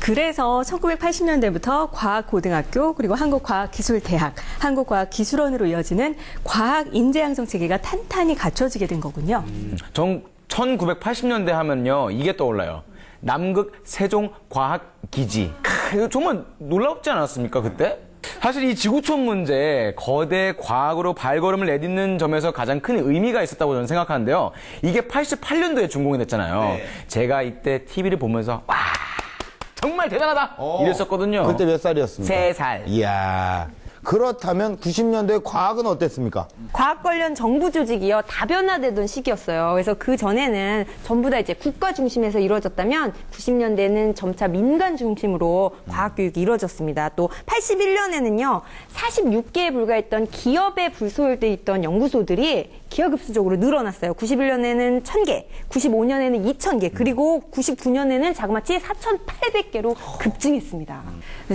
그래서 천구백팔십 년대부터 과학고등학교, 그리고 한국과학기술대학, 한국과학기술원으로 이어지는 과학인재양성 체계가 탄탄히 갖춰지게 된 거군요. 음, 정, 천구백팔십 년대 하면요, 이게 떠올라요. 남극 세종과학기지. 이거 정말 놀랍지 않았습니까, 그때? 사실 이 지구촌 문제에 거대 과학으로 발걸음을 내딛는 점에서 가장 큰 의미가 있었다고 저는 생각하는데요. 이게 팔십팔 년도에 준공이 됐잖아요. 네. 제가 이때 티비를 보면서 와, 정말 대단하다! 어, 이랬었거든요. 그때 몇 살이었습니까? 세 살. 이야. 그렇다면 구십 년대 과학은 어땠습니까? 과학 관련 정부 조직이요, 다변화되던 시기였어요. 그래서 그 전에는 전부 다 이제 국가 중심에서 이루어졌다면 구십 년대는 점차 민간 중심으로 과학 교육이 이루어졌습니다. 또 팔십일 년에는요, 사십육 개에 불과했던 기업에 불소열돼 있던 연구소들이 기하급수적으로 늘어났어요. 구십일 년에는 천 개, 구십오 년에는 이천 개, 그리고 구십구 년에는 자그마치 사천팔백 개로 급증했습니다.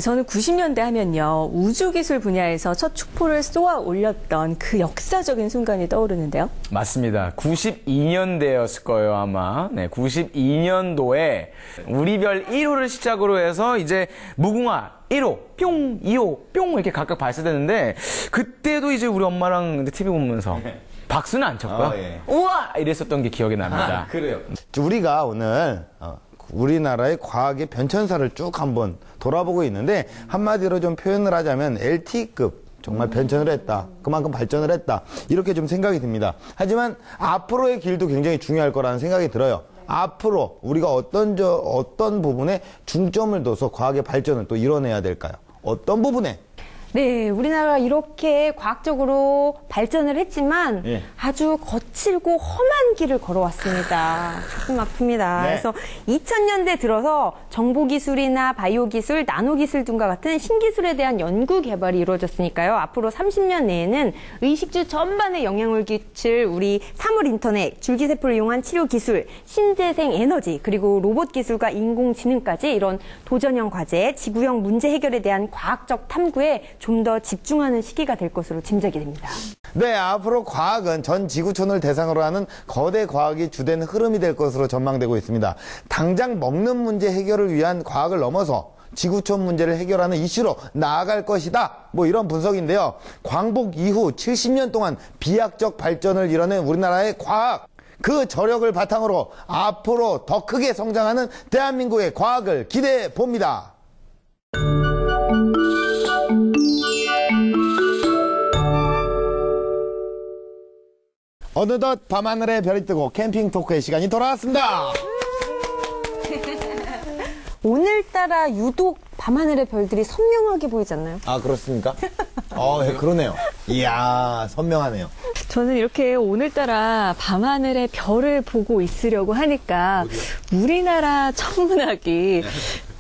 저는 구십 년대 하면요, 우주기술 분야 에서 첫 촛불을 쏘아 올렸던 그 역사적인 순간이 떠오르는데요. 맞습니다. 구십이 년대였을 거예요, 아마. 네, 구십이 년도에 우리별 일 호를 시작으로 해서 이제 무궁화 일 호, 뿅, 이 호, 뿅 이렇게 각각 발사되는데, 그때도 이제 우리 엄마랑 티비 보면서 박수는 안 쳤고요. 아, 예. 우와! 이랬었던 게 기억이 납니다. 아, 그래요. 우리가 오늘 우리나라의 과학의 변천사를 쭉 한번 돌아보고 있는데, 한마디로 좀 표현을 하자면 엘티이급 정말 변천을 했다, 그만큼 발전을 했다, 이렇게 좀 생각이 듭니다. 하지만 앞으로의 길도 굉장히 중요할 거라는 생각이 들어요. 앞으로 우리가 어떤 저 어떤 부분에 중점을 둬서 과학의 발전을 또 이뤄내야 될까요? 어떤 부분에? 네, 우리나라가 이렇게 과학적으로 발전을 했지만, 예, 아주 거칠고 험한 길을 걸어왔습니다. 조금 아픕니다. 네. 그래서 이천 년대 들어서 정보기술이나 바이오기술, 나노기술 등과 같은 신기술에 대한 연구 개발이 이루어졌으니까요. 앞으로 삼십 년 내에는 의식주 전반에 영향을 끼칠 우리 사물인터넷, 줄기세포를 이용한 치료기술, 신재생에너지, 그리고 로봇기술과 인공지능까지 이런 도전형 과제, 지구형 문제 해결에 대한 과학적 탐구에 좀 더 집중하는 시기가 될 것으로 짐작이 됩니다. 네, 앞으로 과학은 전 지구촌을 대상으로 하는 거대 과학이 주된 흐름이 될 것으로 전망되고 있습니다. 당장 먹는 문제 해결을 위한 과학을 넘어서 지구촌 문제를 해결하는 이슈로 나아갈 것이다, 뭐 이런 분석인데요. 광복 이후 칠십 년 동안 비약적 발전을 이뤄낸 우리나라의 과학, 그 저력을 바탕으로 앞으로 더 크게 성장하는 대한민국의 과학을 기대해 봅니다. 어느덧 밤하늘에 별이 뜨고 캠핑 토크의 시간이 돌아왔습니다. 오늘따라 유독 밤하늘의 별들이 선명하게 보이지 않나요? 아, 그렇습니까? 어, 네, 그러네요. 이야, 선명하네요. 저는 이렇게 오늘따라 밤하늘의 별을 보고 있으려고 하니까 우리나라 천문학이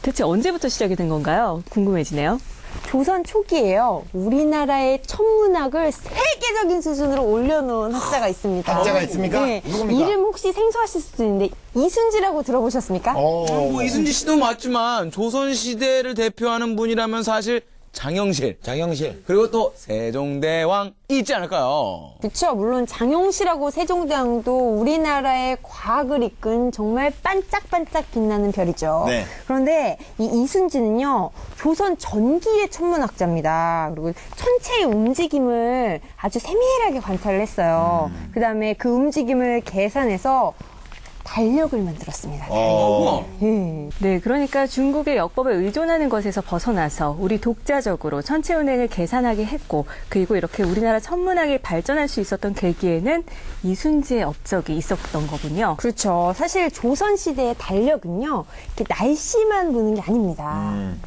대체 언제부터 시작이 된 건가요? 궁금해지네요. 조선 초기에요. 우리나라의 천문학을 세계적인 수준으로 올려놓은 학자가 있습니다. 학자가 있습니까? 네. 누굽니까? 이름 혹시 생소하실 수도 있는데 이순지라고 들어보셨습니까? 어, 뭐 이순지 씨도 맞지만 조선 시대를 대표하는 분이라면 사실 장영실, 장영실, 그리고 또 세종대왕 있지 않을까요? 그렇죠. 물론 장영실하고 세종대왕도 우리나라의 과학을 이끈 정말 반짝반짝 빛나는 별이죠. 네. 그런데 이 이순지는요, 조선 전기의 천문학자입니다. 그리고 천체의 움직임을 아주 세밀하게 관찰을 했어요. 음. 그다음에 그 움직임을 계산해서 달력을 만들었습니다. 어... 네. 네, 그러니까 중국의 역법에 의존하는 것에서 벗어나서 우리 독자적으로 천체 운행을 계산하게 했고, 그리고 이렇게 우리나라 천문학이 발전할 수 있었던 계기에는 이순지의 업적이 있었던 거군요. 그렇죠. 사실 조선시대의 달력은요, 이렇게 날씨만 보는 게 아닙니다. 음.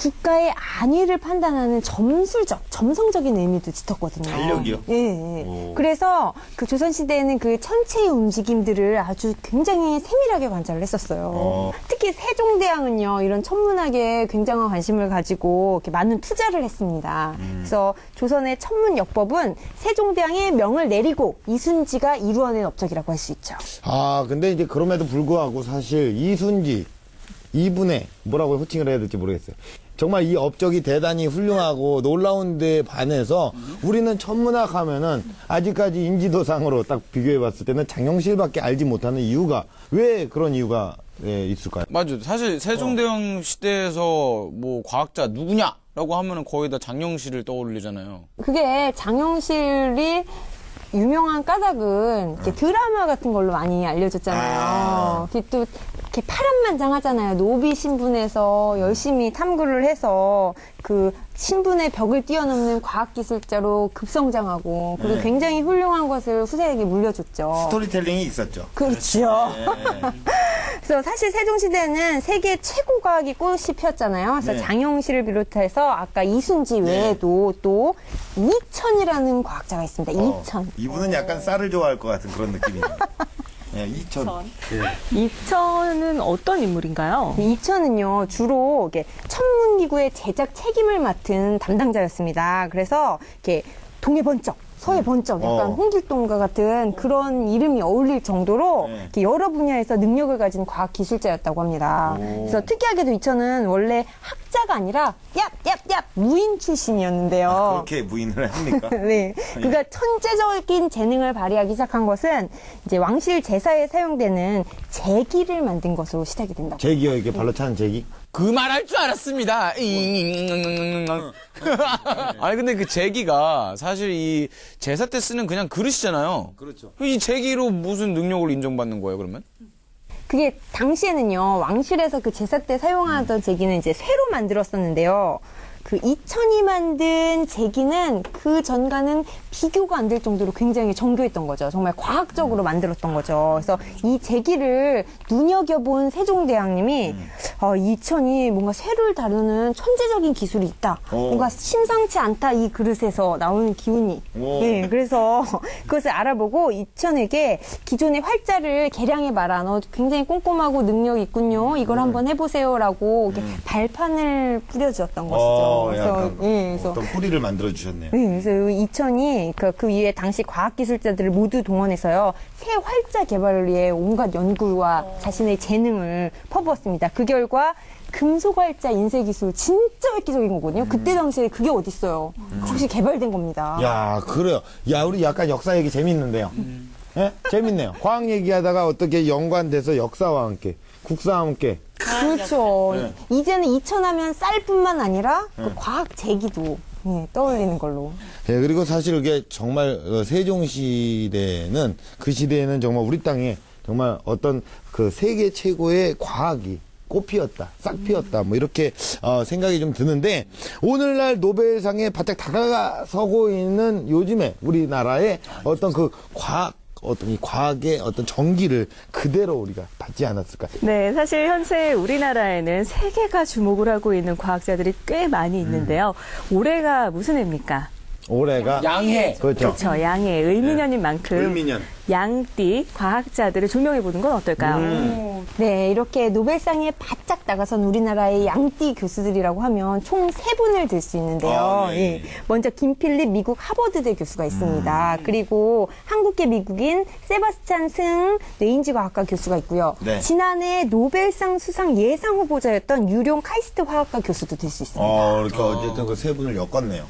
국가의 안위를 판단하는 점술적, 점성적인 의미도 짙었거든요. 달력이요? 예. 예. 오. 그래서 그 조선시대에는 그 천체의 움직임들을 아주 굉장히 세밀하게 관찰을 했었어요. 오. 특히 세종대왕은요, 이런 천문학에 굉장한 관심을 가지고 이렇게 많은 투자를 했습니다. 음. 그래서 조선의 천문역법은 세종대왕의 명을 내리고 이순지가 이루어낸 업적이라고 할 수 있죠. 아, 근데 이제 그럼에도 불구하고 사실 이순지, 이분의 뭐라고 호칭을 해야 될지 모르겠어요. 정말 이 업적이 대단히 훌륭하고 놀라운 데에 반해서 우리는 천문학 하면은 아직까지 인지도상으로 딱 비교해 봤을 때는 장영실밖에 알지 못하는 이유가, 왜 그런 이유가 예, 있을까요? 맞아요. 사실 세종대왕 어. 시대에서 뭐 과학자 누구냐라고 하면은 거의 다 장영실을 떠올리잖아요. 그게 장영실이 유명한 까닭은 이렇게 드라마 같은 걸로 많이 알려졌잖아요. 이게 또 이렇게 파란만장하잖아요. 노비 신분에서 열심히 탐구를 해서 그 신분의 벽을 뛰어넘는 과학기술자로 급성장하고, 그리고 네. 굉장히 훌륭한 것을 후세에게 물려줬죠. 스토리텔링이 있었죠. 그렇죠. 네. 그래서 사실 세종시대는 세계 최고 과학이 꽃이 피었잖아요. 그래서 네. 장영실을 비롯해서 아까 이순지 외에도 네. 또 이천이라는 과학자가 있습니다. 어, 이천. 이분은 네. 약간 쌀을 좋아할 것 같은 그런 느낌이에요. 네, 이천. 네. 이천은 어떤 인물인가요? 이천은요, 주로 이렇게 천문기구의 제작 책임을 맡은 담당자였습니다. 그래서 이렇게 동해 번쩍, 서해 번쩍, 약간 어. 홍길동과 같은 그런 이름이 어울릴 정도로 네. 이렇게 여러 분야에서 능력을 가진 과학 기술자였다고 합니다. 오. 그래서 특이하게도 이천은 원래 학자가 아니라 얍얍얍 무인 출신이었는데요. 아, 그렇게 무인을 합니까? 네. 그가 천재적인 재능을 발휘하기 시작한 것은 이제 왕실 제사에 사용되는 제기를 만든 것으로 시작이 된다. 제기요, 이게 발로 차는 제기? 그 말 할 줄 알았습니다. 아니 근데 그 제기가 사실 이 제사 때 쓰는 그냥 그릇이잖아요. 그렇죠. 이 제기로 무슨 능력을 인정받는 거예요, 그러면? 그게 당시에는요, 왕실에서 그 제사 때 사용하던 음. 제기는 이제 쇠로 만들었었는데요. 그 이천이 만든 제기는 그 전과는 비교가 안 될 정도로 굉장히 정교했던 거죠. 정말 과학적으로 만들었던 거죠. 그래서 이 제기를 눈여겨본 세종대왕님이 음. 어, 이천이 뭔가 쇠를 다루는 천재적인 기술이 있다. 오. 뭔가 심상치 않다. 이 그릇에서 나오는 기운이. 네, 그래서 그것을 알아보고 이천에게 기존의 활자를 계량해봐라. 너 굉장히 꼼꼼하고 능력 있군요. 이걸 음. 한번 해보세요라고 음. 발판을 뿌려주었던 것이죠. 어, 그래서, 예, 그래서 어떤 뿌리를 만들어 주셨네요. 예, 그래서 이천이 그, 그 위에 당시 과학기술자들을 모두 동원해서요, 새 활자 개발을 위해 온갖 연구와 어. 자신의 재능을 퍼부었습니다. 그 결과 금속활자 인쇄기술, 진짜 획기적인 거거든요. 음. 그때 당시에 그게 어딨어요. 음. 그것이 개발된 겁니다. 야, 그래요. 야, 우리 약간 역사 얘기 재밌는데요. 음. 예? 재밌네요. 과학 얘기하다가 어떻게 연관돼서 역사와 함께, 국사와 함께. 그렇죠. 네. 이제는 이천하면 쌀뿐만 아니라 네. 그 과학 제기도 예, 떠올리는 걸로. 네, 그리고 사실 이게 정말 세종시대는, 그 시대에는 정말 우리 땅에 정말 어떤 그 세계 최고의 과학이 꽃피었다, 싹피었다, 뭐 이렇게 어, 생각이 좀 드는데, 오늘날 노벨상에 바짝 다가서고 있는 요즘에 우리나라의 어떤 그 과학, 어떤 이 과학의 어떤 정기를 그대로 우리가 받지 않았을까? 네, 사실 현재 우리나라에는 세계가 주목을 하고 있는 과학자들이 꽤 많이 있는데요. 음. 올해가 무슨 해입니까? 올해가 양해. 그렇죠. 그렇죠. 양해. 을미년인 만큼 네. 을미년. 양띠 과학자들을 조명해보는 건 어떨까요? 음. 네, 이렇게 노벨상에 바짝 나가선 우리나라의 양띠 교수들이라고 하면 총 세 분을 들 수 있는데요. 아, 네. 예. 먼저 김필립 미국 하버드대 교수가 있습니다. 음. 그리고 한국계 미국인 세바스찬 승 뇌인지과학과 교수가 있고요. 네. 지난해 노벨상 수상 예상 후보자였던 유룡 카이스트 화학과 교수도 들 수 있습니다. 어, 이렇게 어쨌든 그 세 분을 엮었네요.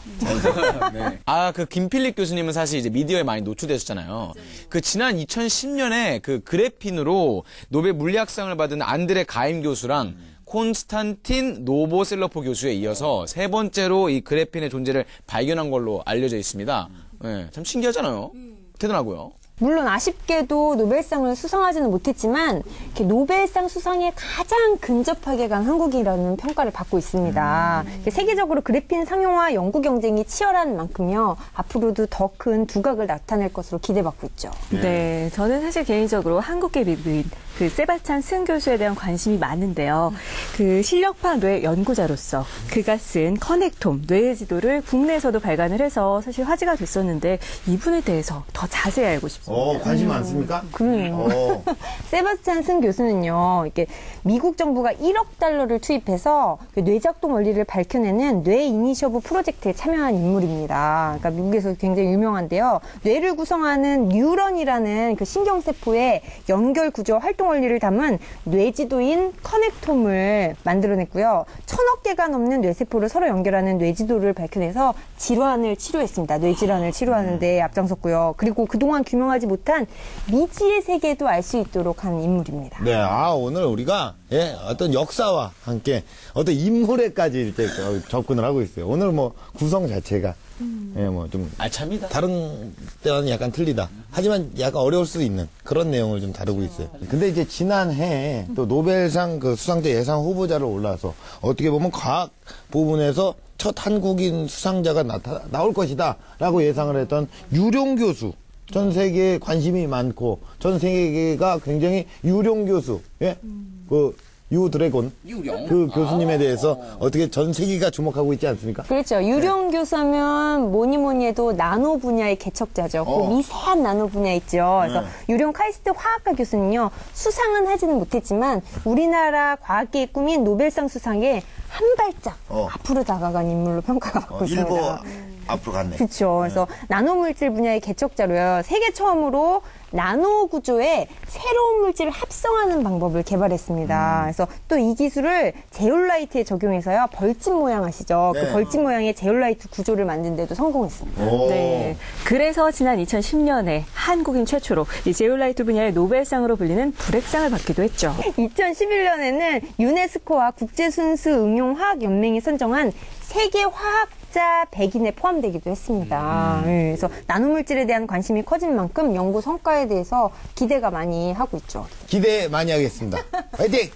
네. 아, 그 김필립 교수님은 사실 이제 미디어에 많이 노출되셨잖아요. 그 지난 이천십 년에 그 그래핀으로 노벨 물리학상을 받은 안드레 가임 교수랑 음. 콘스탄틴 노보셀러포 교수에 이어서 세 번째로 이 그래핀의 존재를 발견한 걸로 알려져 있습니다. 네, 참 신기하잖아요. 대단하고요. 물론 아쉽게도 노벨상을 수상하지는 못했지만 이렇게 노벨상 수상에 가장 근접하게 간 한국이라는 평가를 받고 있습니다. 음. 세계적으로 그래핀 상용화 연구 경쟁이 치열한 만큼요, 앞으로도 더 큰 두각을 나타낼 것으로 기대받고 있죠. 네, 네, 저는 사실 개인적으로 한국계 미국인 그 세바스찬 승 교수에 대한 관심이 많은데요. 그 실력파 뇌 연구자로서 그가 쓴 커넥톰 뇌의 지도를 국내에서도 발간을 해서 사실 화제가 됐었는데, 이분에 대해서 더 자세히 알고 싶습니다. 어, 관심 음. 많습니까? 그래요. 어. 세바스찬 승 교수는요, 이렇게 미국 정부가 일억 달러를 투입해서 그 뇌작동 원리를 밝혀내는 뇌 이니셔브 프로젝트에 참여한 인물입니다. 그러니까 미국에서 굉장히 유명한데요. 뇌를 구성하는 뉴런이라는 그 신경세포의 연결 구조와 활동 원리를 담은 뇌지도인 커넥톰을 만들어냈고요. 천억 개가 넘는 뇌세포를 서로 연결하는 뇌지도를 밝혀내서 질환을 치료했습니다. 뇌질환을 치료하는 데 앞장섰고요. 그리고 그동안 규명하지 못한 미지의 세계도 알 수 있도록 한 인물입니다. 네, 아 오늘 우리가 예, 어떤 역사와 함께 어떤 인물에까지 이렇게 접근을 하고 있어요. 오늘 뭐 구성 자체가 음. 예, 뭐 좀 알차입니다. 다른 때와는 약간 틀리다. 하지만 약간 어려울 수 있는 그런 내용을 좀 다루고 있어요. 근데 이제 지난해 또 노벨상 그 수상자 예상 후보자로 올라서 어떻게 보면 과학 부분에서 첫 한국인 수상자가 나타, 나올 것이다 라고 예상을 했던 유룡 교수. 전 세계에 관심이 많고 전 세계가 굉장히 유룡 교수, 예? 음. 그 유드래곤, 유룡. 그 교수님에 대해서 아. 어떻게 전 세계가 주목하고 있지 않습니까? 그렇죠. 유룡 네. 교수면 뭐니 뭐니 해도 나노 분야의 개척자죠. 어. 그 미세한 나노 분야 있죠. 그래서 네. 유룡 카이스트 화학과 교수는요, 수상은 하지는 못했지만 우리나라 과학계의 꿈인 노벨상 수상에 한 발짝 어. 앞으로 다가간 인물로 평가가 받고 어, 있습니다. 일부... 앞으로 갔네. 그렇죠. 그래서 네. 나노물질 분야의 개척자로요. 세계 처음으로 나노 구조에 새로운 물질을 합성하는 방법을 개발했습니다. 음. 그래서 또 이 기술을 제올라이트에 적용해서요. 벌집 모양 아시죠? 네. 그 벌집 모양의 제올라이트 구조를 만든 데도 성공했습니다. 네. 그래서 지난 이천십 년에 한국인 최초로 이 제올라이트 분야의 노벨상으로 불리는 불액상을 받기도 했죠. 이천십일 년에는 유네스코와 국제순수응용화학연맹이 선정한 세계화학 자 백인에 포함되기도 했습니다. 음. 네, 그래서 나노물질에 대한 관심이 커진 만큼 연구 성과에 대해서 기대가 많이 하고 있죠. 기대 많이 하겠습니다. 화이팅!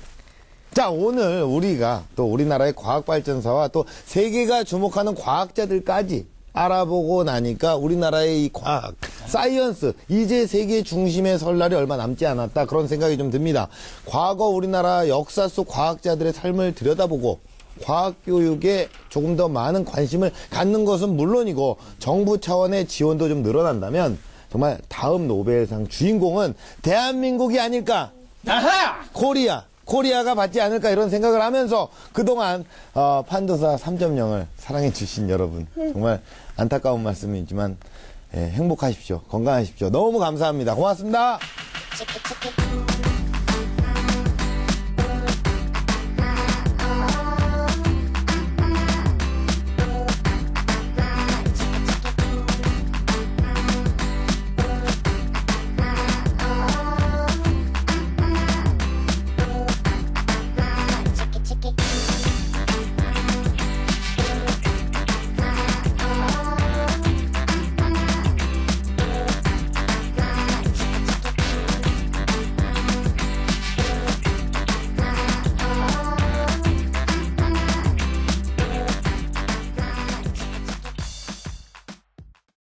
자, 오늘 우리가 또 우리나라의 과학발전사와 또 세계가 주목하는 과학자들까지 알아보고 나니까 우리나라의 이 과학, 사이언스, 이제 세계 중심에 설 날이 얼마 남지 않았다 그런 생각이 좀 듭니다. 과거 우리나라 역사 속 과학자들의 삶을 들여다보고 과학교육에 조금 더 많은 관심을 갖는 것은 물론이고 정부 차원의 지원도 좀 늘어난다면 정말 다음 노벨상 주인공은 대한민국이 아닐까, 아하! 코리아, 코리아가 받지 않을까 이런 생각을 하면서 그동안 어, 판도사 삼 점 영을 사랑해 주신 여러분 정말 안타까운 말씀이지만 예, 행복하십시오. 건강하십시오. 너무 감사합니다. 고맙습니다.